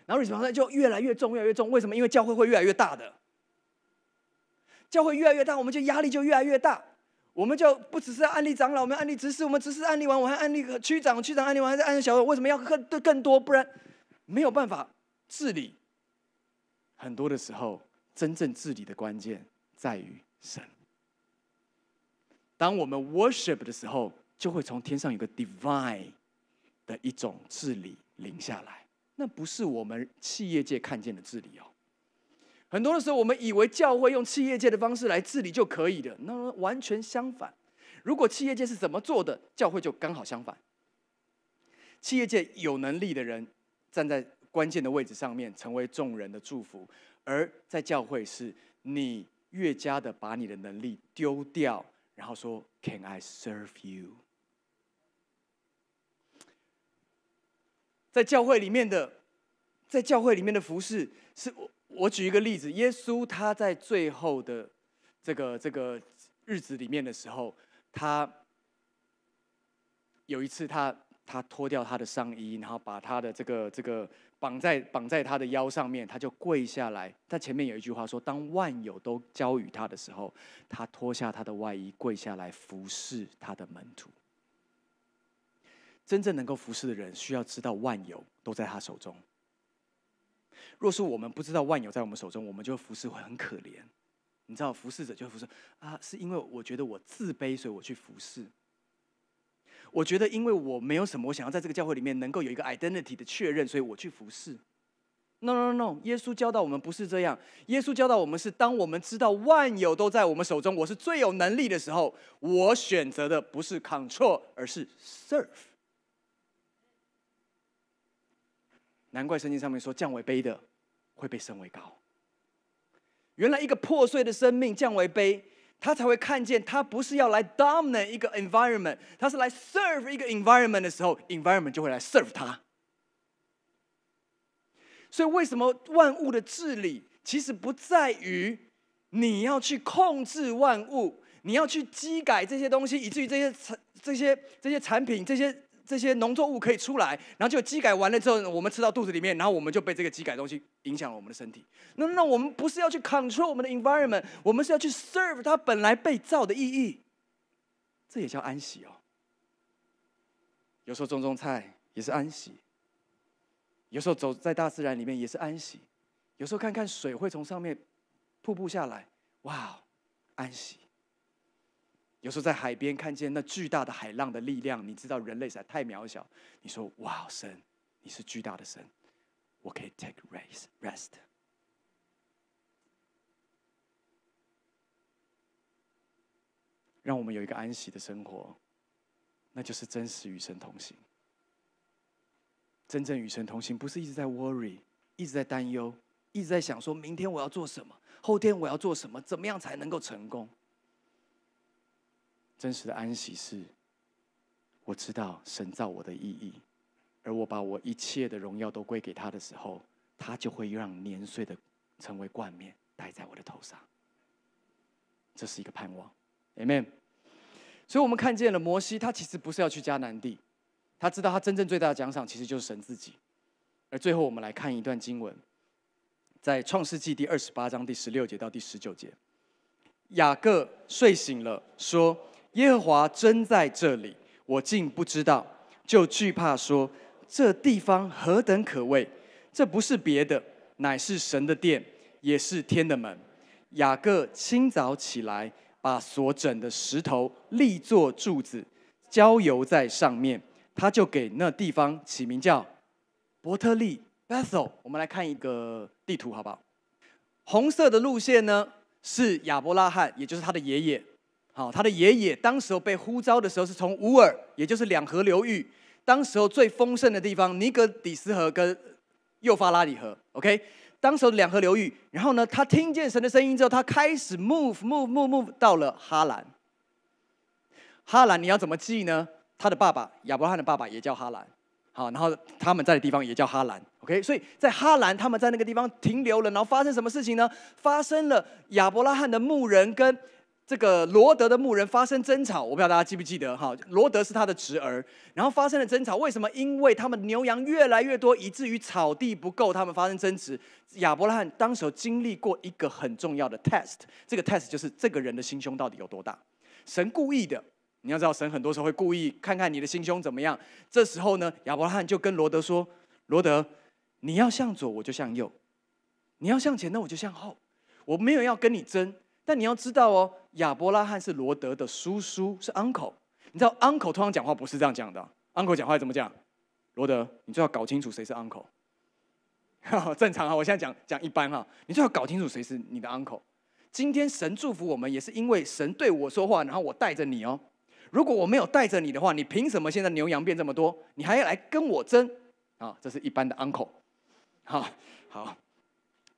然后 responsibility 就越来越重，越来越重。为什么？因为教会会越来越大的，教会越来越大，我们就压力就越来越大。我们就不只是按立长老，我们按立执事，我们执事按立完，我还按立区长，区长按立完还是按立小组。为什么要更多？不然没有办法治理。很多的时候，真正治理的关键在于神。当我们 worship 的时候，就会从天上有个 divine 的一种治理临下来。那不是我们企业界看见的治理哦。很多的时候，我们以为教会用企业界的方式来治理就可以的，那完全相反。如果企业界是怎么做的，教会就刚好相反。企业界有能力的人站在关键的位置上面，成为众人的祝福；而在教会是，你越加的把你的能力丢掉，然后说 Can I serve you？ 在教会里面的服事是。我举一个例子，耶稣他在最后的这个日子里面的时候，他有一次他脱掉他的上衣，然后把他的这个绑在他的腰上面，他就跪下来。他前面有一句话说：“当万有都交与他的时候，他脱下他的外衣，跪下来服侍他的门徒。”真正能够服侍的人，需要知道万有都在他手中。若是我们不知道万有在我们手中，我们就服侍会很可怜。你知道，服侍者就会服侍啊，是因为我觉得我自卑，所以我去服侍。我觉得因为我没有什么，我想要在这个教会里面能够有一个 identity 的确认，所以我去服侍。No， 耶稣教导我们不是这样。耶稣教导我们是，当我们知道万有都在我们手中，我是最有能力的时候，我选择的不是 control， 而是 serve。难怪圣经上面说，降为卑的会被升为高。原来一个破碎的生命降为卑，他才会看见，他不是要来 dominate 一个 environment， 他是来 serve 一个 environment 的时候 ，environment 就会来 serve 他。所以为什么万物的治理其实不在于你要去控制万物，你要去机改这些东西，以至于这些产品这些农作物可以出来，然后就机改完了之后，我们吃到肚子里面，然后我们就被这个机改东西影响了我们的身体。那我们不是要去 control 我们的 environment， 我们是要去 serve 它本来被造的意义。这也叫安息哦。有时候种菜也是安息，有时候走在大自然里面也是安息，有时候看看水会从上面瀑布下来，哇，安息。有时候在海边看见那巨大的海浪的力量，你知道人类实在太渺小。你说：“哇，神，你是巨大的神，我可以 take rest。”让我们有一个安息的生活，那就是真实与神同行。真正与神同行，不是一直在 worry， 一直在担忧，一直在想说明天我要做什么，后天我要做什么，怎么样才能够成功。真实的安息是，我知道神造我的意义，而我把我一切的荣耀都归给他的时候，他就会让年岁的成为冠冕戴在我的头上。这是一个盼望 ，Amen。所以我们看见了摩西，他其实不是要去迦南地，他知道他真正最大的奖赏其实就是神自己。而最后我们来看一段经文，在创世纪第28章第16节到第19节，雅各睡醒了，说。耶和华真在这里，我竟不知道，就惧怕说，这地方何等可畏！这不是别的，乃是神的殿，也是天的门。雅各清早起来，把所整的石头立作柱子，浇油在上面，他就给那地方起名叫伯特利 （Bethel）。我们来看一个地图，好不好？红色的路线呢，是亚伯拉罕，也就是他的爷爷。好，他的爷爷当时候被呼召的时候，是从乌尔，也就是两河流域，当时候最丰盛的地方——尼格底斯河跟幼发拉底河。OK，当时的两河流域。然后呢，他听见神的声音之后，他开始 move 到了哈兰。哈兰你要怎么记呢？他的爸爸亚伯拉罕的爸爸也叫哈兰，好，然后他们在的地方也叫哈兰。OK， 所以在哈兰，他们在那个地方停留了，然后发生什么事情呢？发生了亚伯拉罕的牧人跟这个罗德的牧人发生争吵，我不知道大家记不记得哈？罗德是他的侄儿，然后发生了争吵，为什么？因为他们牛羊越来越多，以至于草地不够，他们发生争执。亚伯拉罕当时经历过一个很重要的 test， 这个 test 就是这个人的心胸到底有多大。神故意的，你要知道，神很多时候会故意看看你的心胸怎么样。这时候呢，亚伯拉罕就跟罗德说：“罗德，你要向左我就向右，你要向前那我就向后，我没有要跟你争。”但你要知道哦，亚伯拉罕是罗德的叔叔，是 uncle。你知道 uncle 通常讲话不是这样讲的、啊、，uncle 讲话怎么讲？罗德，你最好搞清楚谁是 uncle。正常啊，我现在讲一般啊，你最好搞清楚谁是你的 uncle。今天神祝福我们，也是因为神对我说话，然后我带着你哦。如果我没有带着你的话，你凭什么现在牛羊变这么多？你还要来跟我争啊？这是一般的 uncle。好，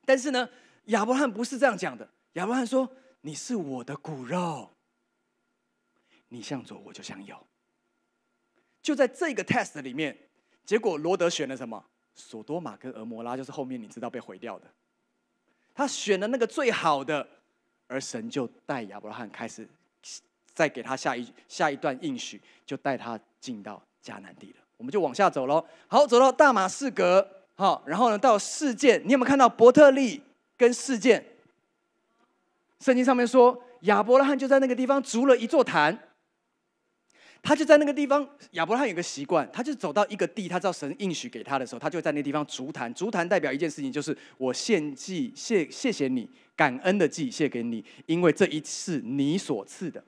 但是呢，亚伯拉罕不是这样讲的。亚伯拉罕说：“你是我的骨肉，你向左我就向右。”就在这个 test 里面，结果罗德选了什么？索多玛跟俄摩拉，就是后面你知道被毁掉的。他选了那个最好的，而神就带亚伯拉罕开始，再给他下一段应许，就带他进到迦南地了。我们就往下走喽。好，走到大马士革，好，然后呢到示剑，你有没有看到伯特利跟示剑？圣经上面说，亚伯拉罕就在那个地方筑了一座坛。他就在那个地方，亚伯拉罕有个习惯，他就走到一个地，他知道神应许给他的时候，他就在那个地方筑坛。筑坛代表一件事情，就是我献祭，谢谢你，感恩的祭献给你，因为这一次你所赐的。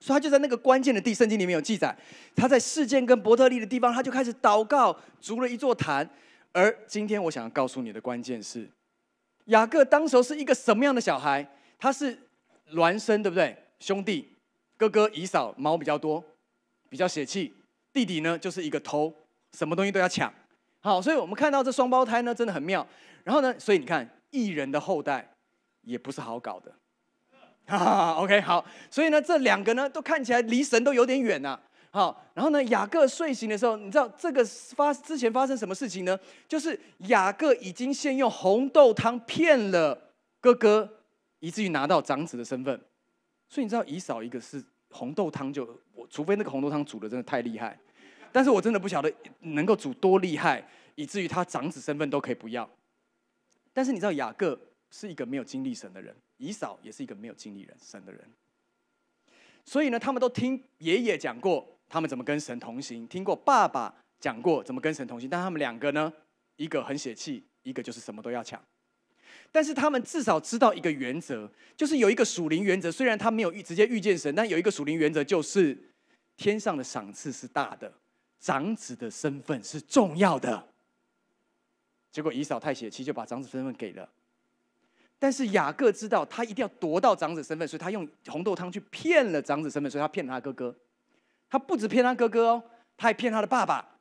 所以他就在那个关键的地，圣经里面有记载，他在示剑跟伯特利的地方，他就开始祷告，筑了一座坛。而今天我想要告诉你的关键是，雅各当时是一个什么样的小孩？他是孪生，对不对？兄弟，哥哥姨嫂毛比较多，比较血气；弟弟呢，就是一个偷，什么东西都要抢。好，所以我们看到这双胞胎呢，真的很妙。然后呢，所以你看，异人的后代也不是好搞的。OK， 好，所以呢，这两个呢，都看起来离神都有点远呐、啊。好，然后呢，雅各睡醒的时候，你知道这个之前发生什么事情呢？就是雅各已经先用红豆汤骗了哥哥。以至于拿到长子的身份，所以你知道以扫一个是红豆汤就，除非那个红豆汤煮的真的太厉害，但是我真的不晓得能够煮多厉害，以至于他长子身份都可以不要。但是你知道雅各是一个没有经历神的人，以扫也是一个没有经历神的人，所以呢，他们都听爷爷讲过他们怎么跟神同行，听过爸爸讲过怎么跟神同行，但他们两个呢，一个很血气，一个就是什么都要抢。但是他们至少知道一个原则，就是有一个属灵原则。虽然他没有直接遇见神，但有一个属灵原则，就是天上的赏赐是大的，长子的身份是重要的。结果以扫太血气，就把长子身份给了。但是雅各知道他一定要夺到长子身份，所以他用红豆汤去骗了长子身份，所以他骗了他哥哥。他不只骗他哥哥哦，他还骗他的爸爸。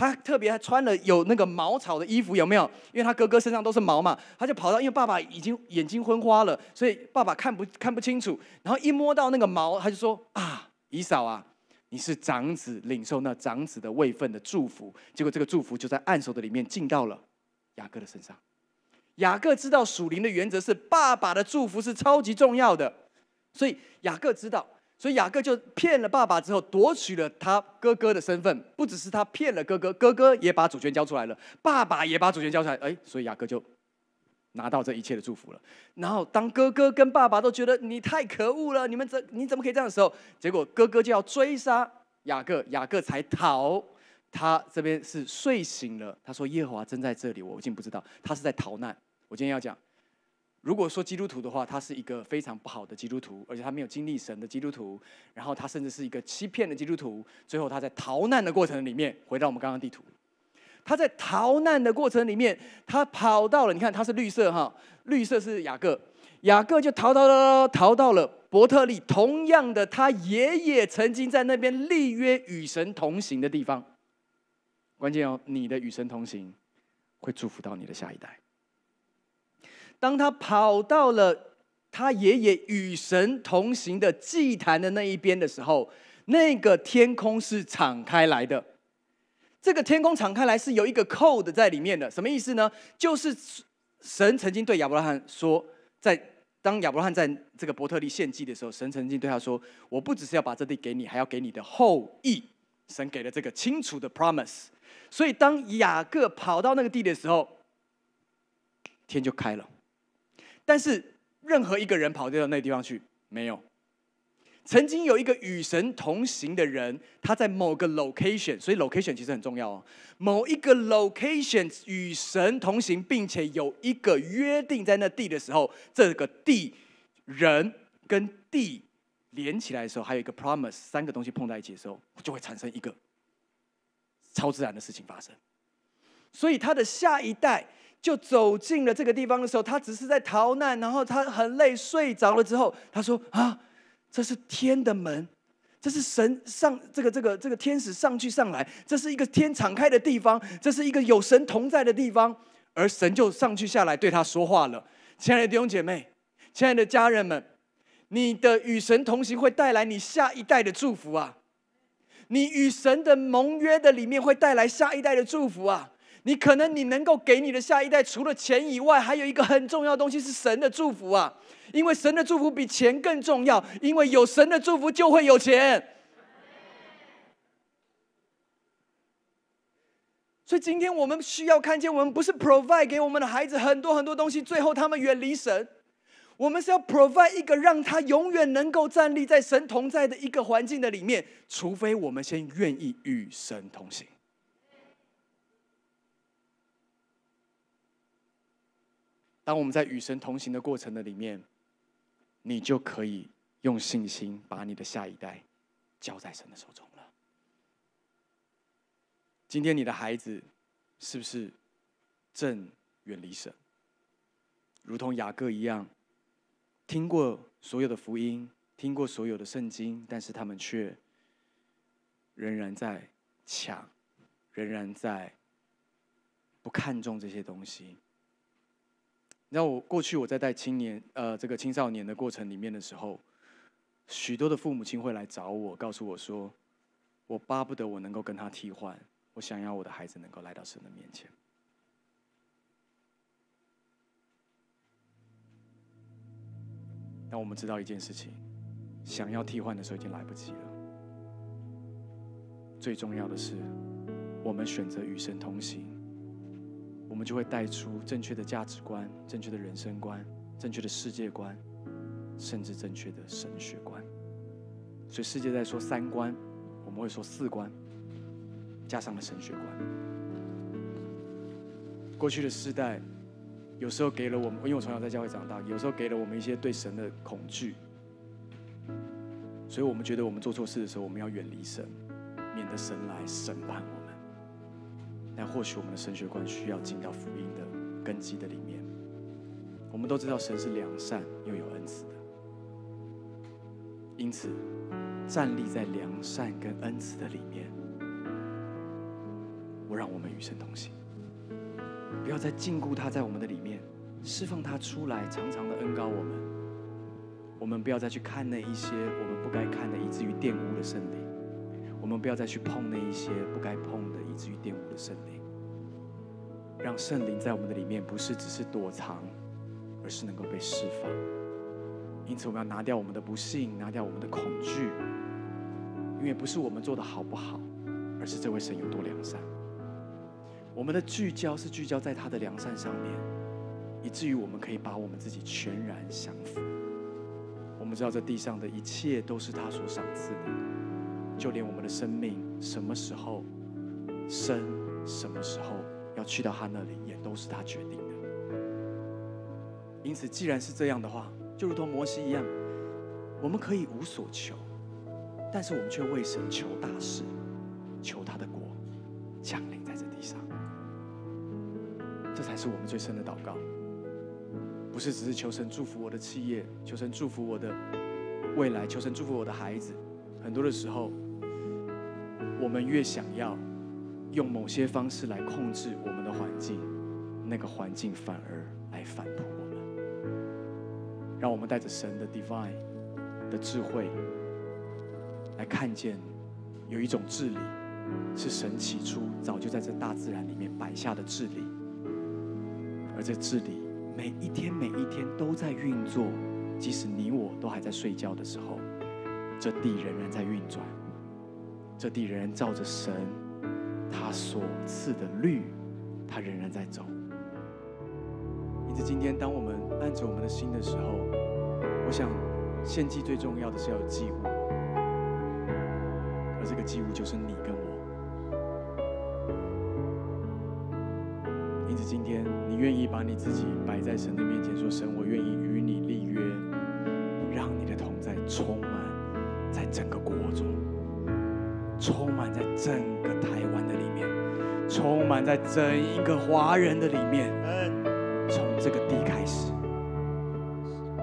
他特别还穿了有那个茅草的衣服，有没有？因为他哥哥身上都是毛嘛，他就跑到，因为爸爸已经眼睛昏花了，所以爸爸看不清楚。然后一摸到那个毛，他就说：“啊，以扫啊，你是长子，领受那长子的位分的祝福。”结果这个祝福就在按手的里面进到了雅各的身上。雅各知道属灵的原则是爸爸的祝福是超级重要的，所以雅各知道。所以雅各就骗了爸爸之后，夺取了他哥哥的身份。不只是他骗了哥哥，哥哥也把主权交出来了，爸爸也把主权交出来。哎，所以雅各就拿到这一切的祝福了。然后当哥哥跟爸爸都觉得你太可恶了，你怎么可以这样的时候，结果哥哥就要追杀雅各，雅各才逃。他这边是睡醒了，他说：“耶和华真在这里，我竟不知道。”他是在逃难。我今天要讲。如果说基督徒的话，他是一个非常不好的基督徒，而且他没有经历神的基督徒，然后他甚至是一个欺骗的基督徒。最后他在逃难的过程里面，回到我们刚刚地图，他在逃难的过程里面，他跑到了，你看他是绿色哈，绿色是雅各，雅各就逃到了伯特利，同样的，他爷爷曾经在那边立约与神同行的地方。关键哦，你的与神同行会祝福到你的下一代。当他跑到了他爷爷与神同行的祭坛的那一边的时候，那个天空是敞开来的。这个天空敞开来是有一个 code 在里面的，什么意思呢？就是神曾经对亚伯拉罕说，当亚伯拉罕在这个伯特利献祭的时候，神曾经对他说：“我不只是要把这地给你，还要给你的后裔。”神给了这个清楚的 promise。所以当雅各跑到那个地的时候，天就开了。但是任何一个人跑到那个地方去没有？曾经有一个与神同行的人，他在某个 location， 所以 location 其实很重要哦。某一个 location 与神同行，并且有一个约定在那地的时候，这个地、人跟地连起来的时候，还有一个 promise， 三个东西碰在一起的时候，就会产生一个超自然的事情发生。所以他的下一代就走进了这个地方的时候，他只是在逃难，然后他很累，睡着了之后，他说啊。这是天的门，这是神上这个天使上去上来，这是一个天敞开的地方，这是一个有神同在的地方，而神就上去下来对他说话了。亲爱的弟兄姐妹，亲爱的家人们，你的与神同行会带来你下一代的祝福啊！你与神的盟约的里面会带来下一代的祝福啊！你可能你能够给你的下一代，除了钱以外，还有一个很重要的东西是神的祝福啊！因为神的祝福比钱更重要，因为有神的祝福就会有钱。所以今天我们需要看见，我们不是 provide 给我们的孩子很多很多东西，最后他们远离神。我们是要 provide 一个让他永远能够站立在神同在的一个环境的里面，除非我们先愿意与神同行。当我们在与神同行的过程的里面，你就可以用信心把你的下一代交在神的手中了。今天你的孩子是不是正远离神？如同雅各一样，听过所有的福音，听过所有的圣经，但是他们却仍然在抢，仍然在不看重这些东西。你知道过去我在带青少年的过程里面的时候，许多的父母亲会来找我，告诉我说，我巴不得我能够跟他替换，我想要我的孩子能够来到神的面前。但我们知道一件事情，想要替换的时候已经来不及了。最重要的是，我们选择与神同行，我们就会带出正确的价值观、正确的人生观、正确的世界观，甚至正确的神学观。所以世界在说三观，我们会说四观，加上了神学观。过去的世代有时候给了我们，因为我从小在教会长大，有时候给了我们一些对神的恐惧，所以我们觉得我们做错事的时候，我们要远离神，免得神来审判我们。但或许我们的神学观需要进到福音的根基的里面。我们都知道神是良善又有恩慈的，因此站立在良善跟恩慈的里面，我让我们与神同行，不要再禁锢他在我们的里面，释放他出来，常常的恩膏我们。我们不要再去看那一些我们不该看的，以至于玷污了圣灵。我们不要再去碰那一些不该碰的，以至于玷污的圣灵。让圣灵在我们的里面不是只是躲藏，而是能够被释放。因此我们要拿掉我们的不幸，拿掉我们的恐惧，因为不是我们做的好不好，而是这位神有多良善。我们的聚焦是聚焦在他的良善上面，以至于我们可以把我们自己全然降服。我们知道这地上的一切都是他所赏赐的，就连我们的生命什么时候生，什么时候要去到他那里，也都是他决定的。因此既然是这样的话，就如同摩西一样，我们可以无所求，但是我们却为神求大事，求他的国降临在这地上。这才是我们最深的祷告，不是只是求神祝福我的企业，求神祝福我的未来，求神祝福我的孩子。很多的时候我们越想要用某些方式来控制我们的环境，那个环境反而来反扑我们。让我们带着神的 divine 的智慧来看见，有一种治理是神起初早就在这大自然里面摆下的治理，而这治理每一天每一天都在运作，即使你我都还在睡觉的时候，这地仍然在运转，这地仍然照着神他所赐的律，他仍然在走。因此今天当我们按着我们的心的时候，我想献祭最重要的是要有祭物，而这个祭物就是你跟我。因此今天你愿意把你自己摆在神的面前，说神，我愿意与你立约，让你的同在充满在整个国中，充满在整个台湾的里面，充满在整一个华人的里面。从这个地开始，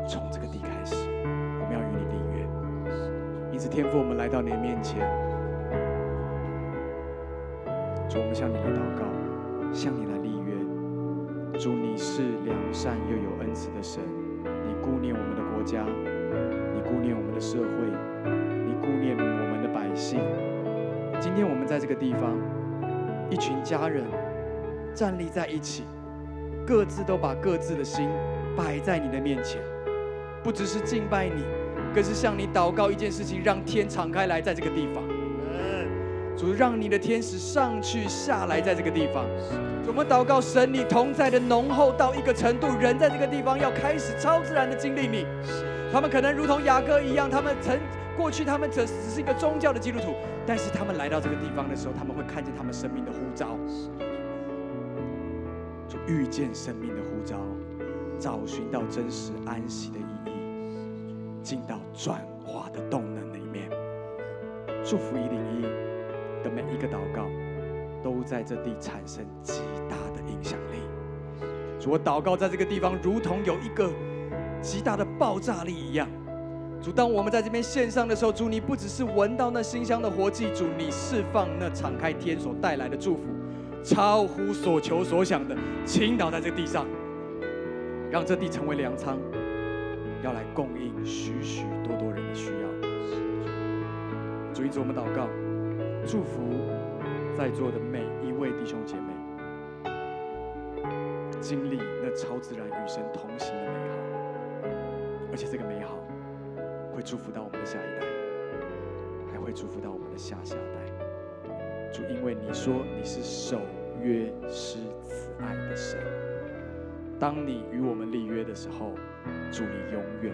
从这个地开始，我们要与你立约。因此天父，我们来到你的面前，主，我们向你来祷告，向你来立约。主，你是良善又有恩慈的神，你顾念我们的国家，你顾念我们的社会，你顾念我们的百姓。今天我们在这个地方，一群家人站立在一起，各自都把各自的心摆在你的面前，不只是敬拜你，更是向你祷告一件事情，让天敞开来在这个地方。主，让你的天使上去下来在这个地方。我们祷告神，你同在的浓厚到一个程度，人在这个地方要开始超自然的经历你。他们可能如同雅各一样，他们过去只是一个宗教的基督徒，但是他们来到这个地方的时候，他们会看见他们生命的呼召，就遇见生命的呼召，找寻到真实安息的意义，进到转化的动能里面。祝福101的每一个祷告，都在这地产生极大的影响力。主，我祷告在这个地方，如同有一个极大的爆炸力一样。主，当我们在这边线上的时候，主，你不只是闻到那馨香的活祭，主，你释放那敞开天所带来的祝福，超乎所求所想的倾倒在这地上，让这地成为粮仓，要来供应许许多多人的需要。主，因此我们祷告，祝福在座的每一位弟兄姐妹，经历那超自然与神同行的美好，而且这个美好会祝福到我们的下一代，还会祝福到我们的下下代。主，因为你说你是守约施慈爱的神，当你与我们立约的时候，主，你永远